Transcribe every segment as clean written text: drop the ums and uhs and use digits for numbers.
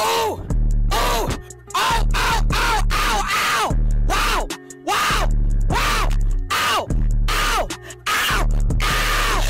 Oh! Oh! Oh! Oh! Oh! Ow! Ow! Wow! Wow! Wow! Ow! Ow! Ow! Ow!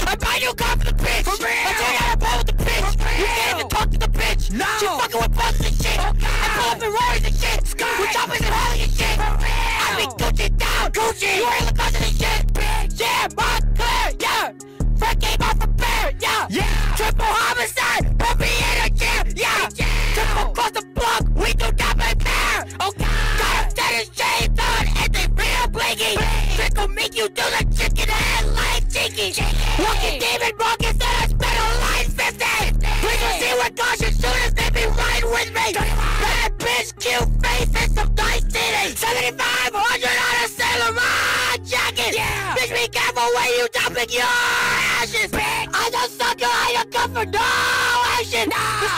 I buy you a car for the bitch! For real! I told you I bought with the bitch! You can't even talk to the bitch! No! She fucking with bugs and shit! Oh, I bought Ferraris and shit! Sky! With choppers and holly and shit! For real! I be Gucci down! Gucci! You ain't look under the shit! Bitch! Yeah! My clear! Yeah! Frank came off a bear! Yeah! Yeah! Triple homicide! Put me in a jam! Yeah! Yeah! Triple cross the block! We do not make fair! Okay! Got that is shaved on and they real blingy! Trick will make you do the chicken head like cheeky! Walking demon walking that I spent on line 50! Please will see what caution shooters they be riding with me! Bad bitch, cute face, and some nice titties! 7,500 on a Sailor Moon jacket! Yeah! Bitch, be careful when you dumping your ashes! Bitch! I don't suck your eye, I come for no action! No! The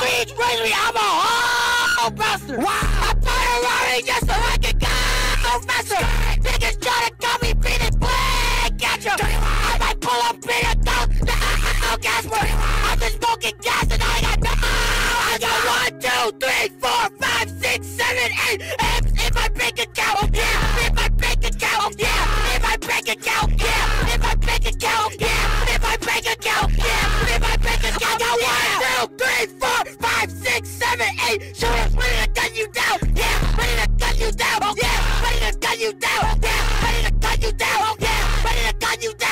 streets raise me, I'm a whole buster! Wow! I bought a Rari just so I can go faster! Niggas try to call me beating black at you! I might pull up beating down, no gas work! I'm just smoking gas and I got no! I got 1, 2, 3, 4, 5, 6, 7, 8 M's in my bank account! Yeah! In my bank account! Yeah! In my bank account! Yeah! In my bank account! Yeah! In my bank account! Yeah! In my bank account! I got 1, 2, 3, 4, 5, 6, 7, 8 Shooters ready to gun you down! Yeah! Ready to gun you down! Yeah! Ready to gun you down! Yeah! Ready to gun you down! Yeah! Ready to gun you down! Yeah! Ready to gun you down!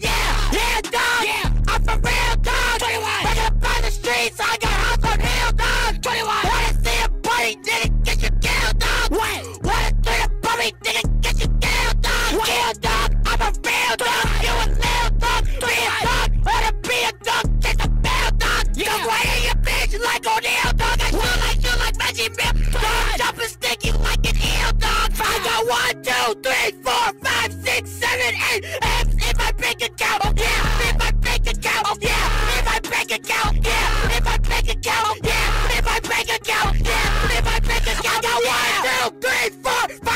Yeah! Yeah, dog! Yeah! I'm for real, dog! 21! Back up on the streets, I got hops on hill, dog! 21! Wanna see a buddy, didn't get your kill, dog! What? Wanna see a buddy, didn't get your kill, dog! What? Kill, dog! I'm a real dog! You a little dog! Be a dog! Wanna be a dog! Get the bell, dog! Yeah. Don't wait in your bitch like O'Neal, dog! I feel like you like Reggie Mip, dog! Jump and stick you like an eel, dog! I got 1, 2, 3, 4, 5, 6, 7, 8 M's in my bank account! Yeah! In my bank account! Yeah! In my bank account! Yeah! In my bank account! Yeah! In my bank account! Yeah! In my bank account! I got 1, 2, 3, 4,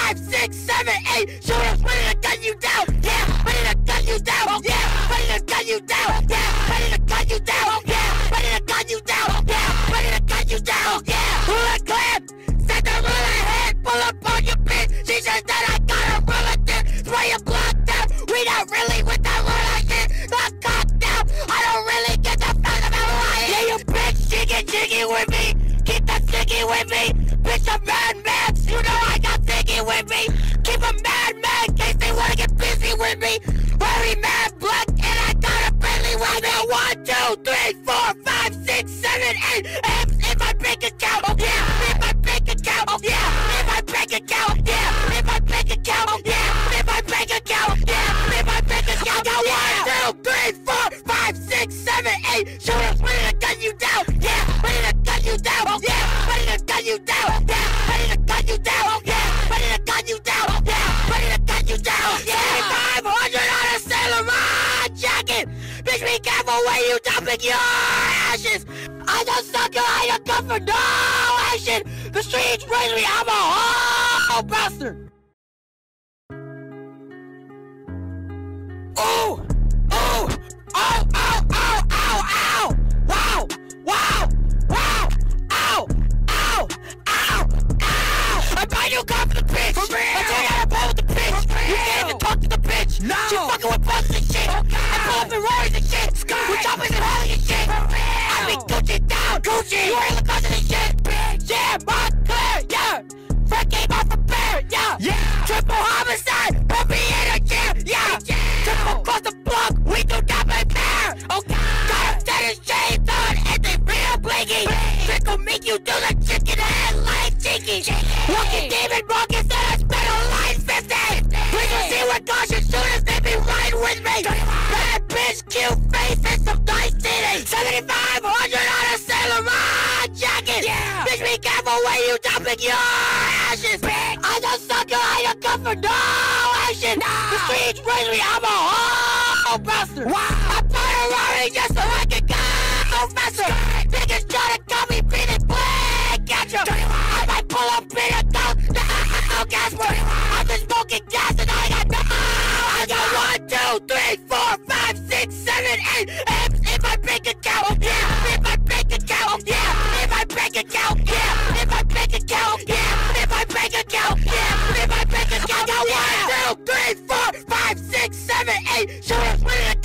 5, 6, 7, 8 Shooters ready to gun you down! Yeah! Ready to gun you down! Yeah! Ready to gun you down! Yeah! Ready to gun you down! Yeah! Ready to gun you down! Yeah! Ready to gun you down! Yeah! Ruler clip! Set the ruler head! Pull up on your bitch! She says that I got a ruler tip! Spray a block down! We not really with that ruler shit! Look cock down! I don't really get the fuck about lying! Yeah, you bitch! She get jiggy with me! Keep that sticky with me! Bitch, I'm mad mad! You know I got sticky with me! Keep a mad mad in case they wanna get busy with me! Very mad black and I got a friendly with me! I got 1, 2, 3, 4, 5, 6, 7, 8 M's in my bank account! Yeah! In my bank account! Yeah! In my bank account! Yeah! In my bank account! Yeah! In my bank account! Yeah! In my bank account! I got 1, 2, 3, 4, 5, 6, 7, 8 Shooters ready to gun you down! Yeah! Ready to gun you down! Yeah! Ready to gun you down! Yeah! Ready to gun you down! Yeah! Ready to gun you down! Yeah! Ready to gun you down! Yeah! 500 on a Sailor Moon jacket! Bitch, be careful when you dumping your ashes! I don't suck your eye, I come for no action! The streets raise me, I'm a whole bastard! Oh! Oh! Oh! Oh! Oh! Ow! Ow! Wow! Wow! Wow! Ow! Ow! Ow! Ow! I buy you a car for the bitch! For real! I told you I bought with the bitch! You can't even talk to the bitch! No! She fucking with bugs and shit! Okay. I bought Ferraris and shit! Sky! With choppers and holly and shit! For real! I be Gucci down! Gucci! You ain't look under the shit! Bitch! Yeah! My clear! Yeah! Frank came off a bear! Yeah! Yeah! Triple homicide! Put me in a jam! Yeah! Yeah! Triple cross the block! We do not make fair! Okay! Got that is shaved on and they real blingy! Trick will make you do the chicken head like cheeky! Walking demon walking that I spent on line 50! Please will see what caution shooters they be riding with me! Bad bitch, cute face, and some nice titties! 7,500 on a Sailor Moon jacket! Yeah! Bitch, be careful when you dumping your ashes! Bitch! I don't suck your eye, I come for no action! No! The streets raise me, I'm a whole bastard! Wow! I bought a Rari just so I can go faster! Niggas try to call me beating black at you! I might pull up beating down, no gas work! I'm just smoking gas and I got no! I got 1, 2, 3, 4, 5, 6, 7, 8 M's in my bank account! Yeah! In my bank account! Yeah! In my way! Seriously!